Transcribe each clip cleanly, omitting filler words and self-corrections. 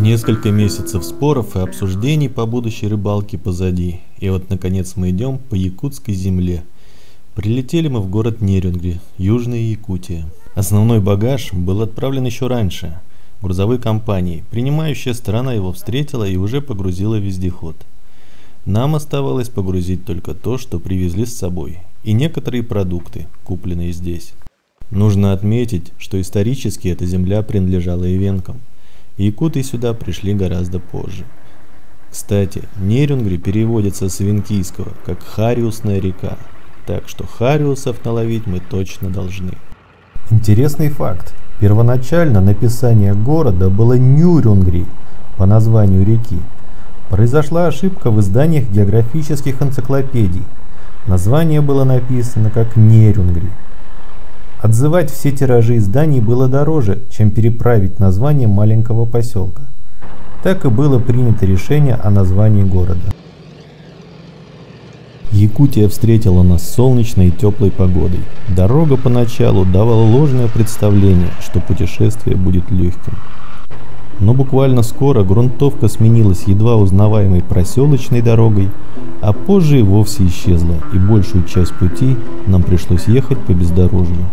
Несколько месяцев споров и обсуждений по будущей рыбалке позади, и вот наконец мы идем по якутской земле. Прилетели мы в город Нерюнгри, Южная Якутия. Основной багаж был отправлен еще раньше грузовой компанией, принимающая сторона его встретила и уже погрузила вездеход. Нам оставалось погрузить только то, что привезли с собой, и некоторые продукты, купленные здесь. Нужно отметить, что исторически эта земля принадлежала эвенкам, и якуты сюда пришли гораздо позже. Кстати, Нерюнгри переводится с эвенкийского как «хариусная река», так что хариусов наловить мы точно должны. Интересный факт. Первоначально написание города было Нерюнгри по названию реки. Произошла ошибка в изданиях географических энциклопедий. Название было написано как Нерюнгри. Отзывать все тиражи изданий было дороже, чем переправить название маленького поселка. Так и было принято решение о названии города. Якутия встретила нас солнечной и теплой погодой. Дорога поначалу давала ложное представление, что путешествие будет легким. Но буквально скоро грунтовка сменилась едва узнаваемой проселочной дорогой, а позже и вовсе исчезла, и большую часть пути нам пришлось ехать по бездорожью.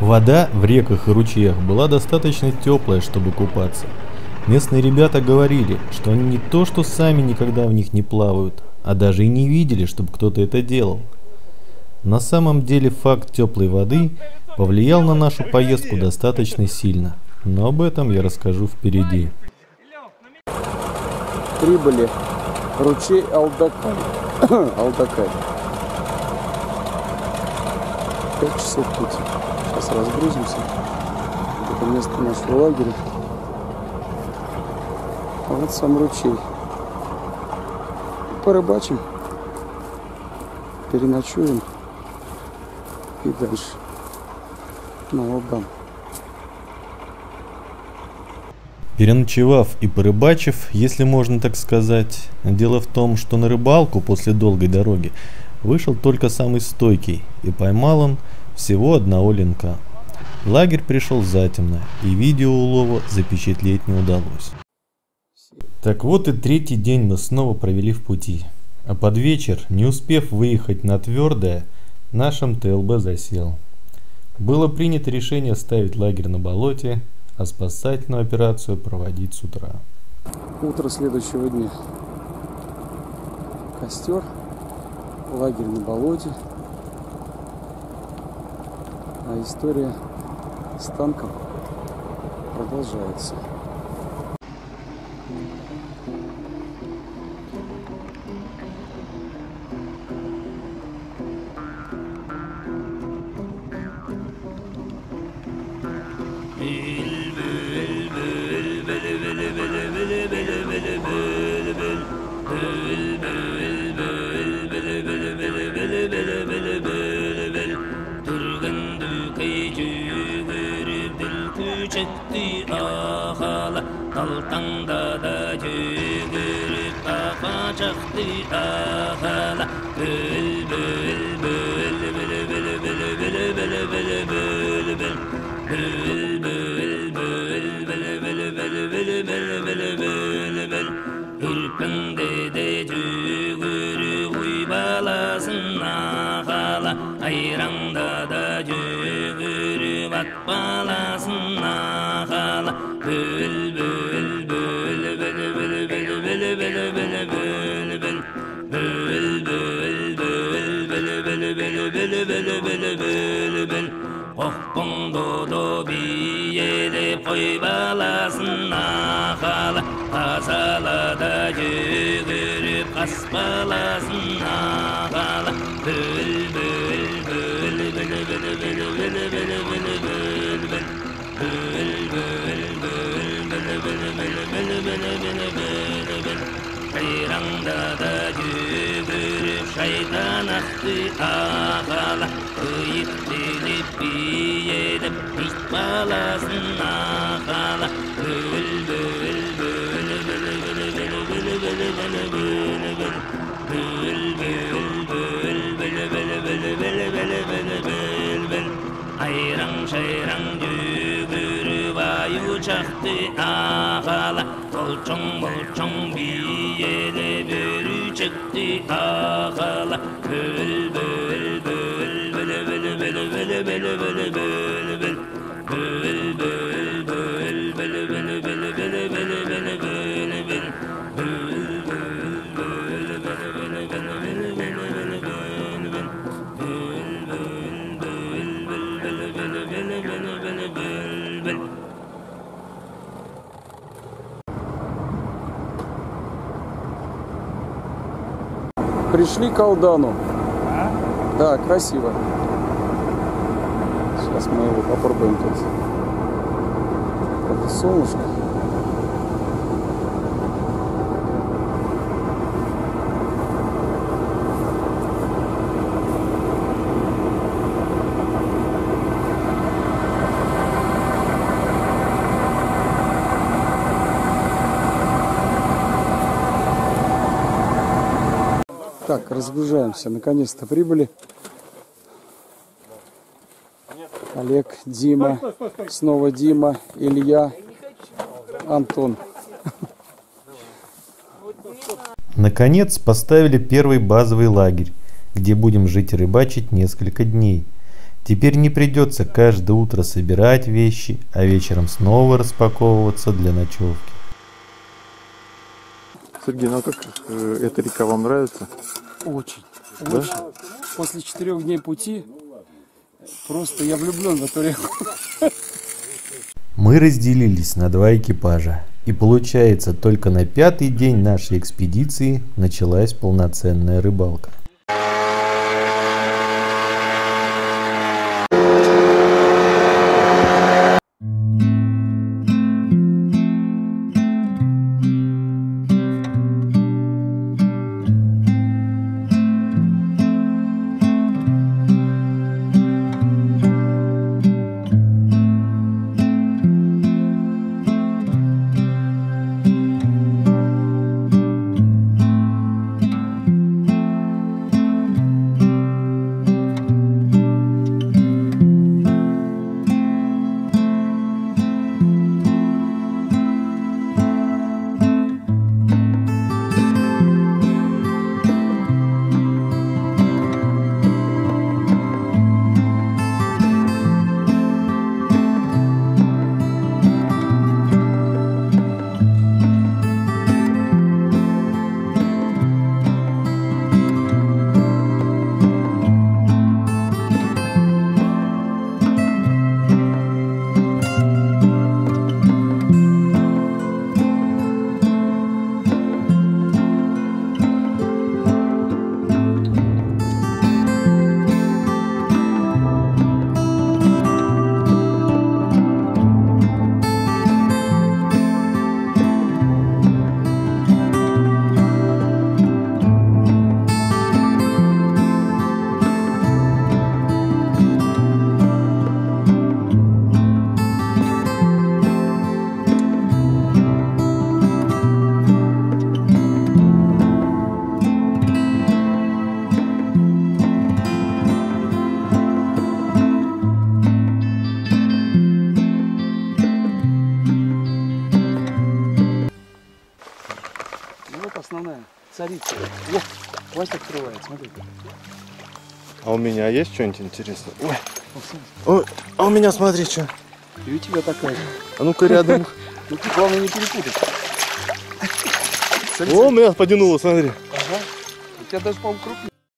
Вода в реках и ручьях была достаточно теплая, чтобы купаться. Местные ребята говорили, что они не то что сами никогда в них не плавают, а даже и не видели, чтобы кто-то это делал. На самом деле факт теплой воды повлиял на нашу поездку достаточно сильно, но об этом я расскажу впереди. Прибыли в ручей Алдакай. 5 часов пути. Сейчас разгрузимся. Это место нашего лагеря. А вот сам ручей. Порыбачим, переночуем и дальше на Алдан. Переночевав и порыбачив, если можно так сказать, дело в том, что на рыбалку после долгой дороги вышел только самый стойкий, и поймал он всего одного линка. Лагерь пришел затемно, и видео улова запечатлеть не удалось. Так вот и третий день мы снова провели в пути, а под вечер, не успев выехать на твердое, нашим ТЛБ засел. Было принято решение ставить лагерь на болоте, а спасательную операцию проводить с утра. Утро следующего дня. Костер, лагерь на болоте. А история с танком продолжается. Пришли к Алдану. А? Да, красиво. Сейчас мы его попробуем тут. Это солнышко. Так, разгружаемся. Наконец-то прибыли. Олег, Дима, снова Дима, Илья, Антон. Наконец поставили первый базовый лагерь, где будем жить и рыбачить несколько дней. Теперь не придется каждое утро собирать вещи, а вечером снова распаковываться для ночевки. Сергей, ну как эта река вам нравится? Очень. Да? Очень. После 4 дней пути просто я влюблен в эту реку. Мы разделились на 2 экипажа. И получается, только на 5-й день нашей экспедиции началась полноценная рыбалка. смотрите. О, плащ открывает, смотрите. А у меня есть что-нибудь интересное? Ой. Ой, а у меня смотри, что. И у тебя такая же. А ну-ка рядом. Ну ты, главное, не перепутать. О, меня подтянуло, смотри. Ага. У тебя даже, по-моему, крупнее.